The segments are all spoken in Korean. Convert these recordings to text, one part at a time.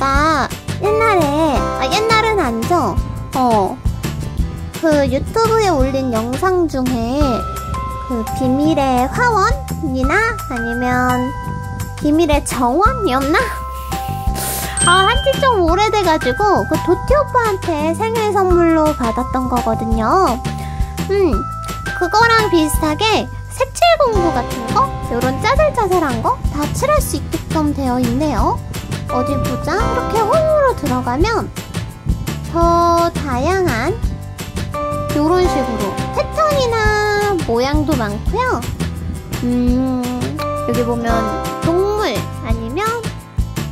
내가 옛날에 옛날은 아니죠. 그 유튜브에 올린 영상 중에 그 비밀의 화원이나 아니면 비밀의 정원이었나? 한지 좀 오래돼가지고 그 도티 오빠한테 생일 선물로 받았던 거거든요. 그거랑 비슷하게 색칠 공구 같은 거? 요런 짜잘짜잘한 거? 다 칠할 수 있게끔 되어 있네요. 어디 보자. 이렇게 홈으로 들어가면 더 다양한 요런 식으로 패턴이나 모양도 많고요. 여기 보면 동물 아니면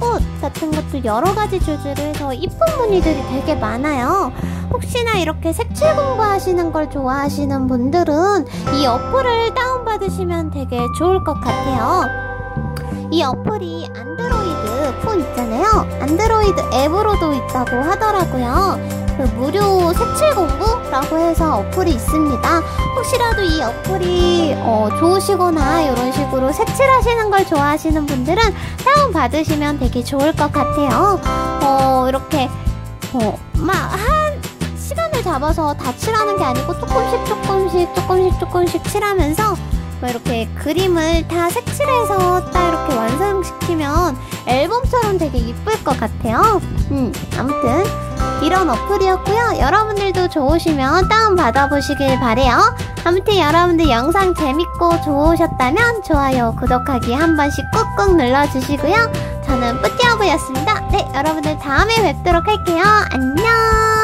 꽃 같은 것도 여러 가지 주제로 해서 이쁜 무늬들이 되게 많아요. 혹시나 이렇게 색칠 공부하시는 걸 좋아하시는 분들은 이 어플을 다운받으시면 되게 좋을 것 같아요. 이 어플이 안드로이드 폰 있잖아요. 안드로이드 앱으로도 있다고 하더라고요. 그 무료 색칠 공부라고 해서 어플이 있습니다. 혹시라도 이 어플이 좋으시거나 이런 식으로 색칠하시는 걸 좋아하시는 분들은 다운받으시면 되게 좋을 것 같아요. 이렇게 시간을 잡아서 다 칠하는 게 아니고 조금씩 칠하면서 이렇게 그림을 다 색칠해서 딱 이렇게 완성시키면 앨범처럼 되게 이쁠 것 같아요. 아무튼 이런 어플이었고요. 여러분들도 좋으시면 다운받아 보시길 바래요. 아무튼 여러분들 영상 재밌고 좋으셨다면 좋아요, 구독하기 한 번씩 꾹꾹 눌러주시고요. 저는 뿌띠어브였습니다. 네, 여러분들 다음에 뵙도록 할게요. 안녕.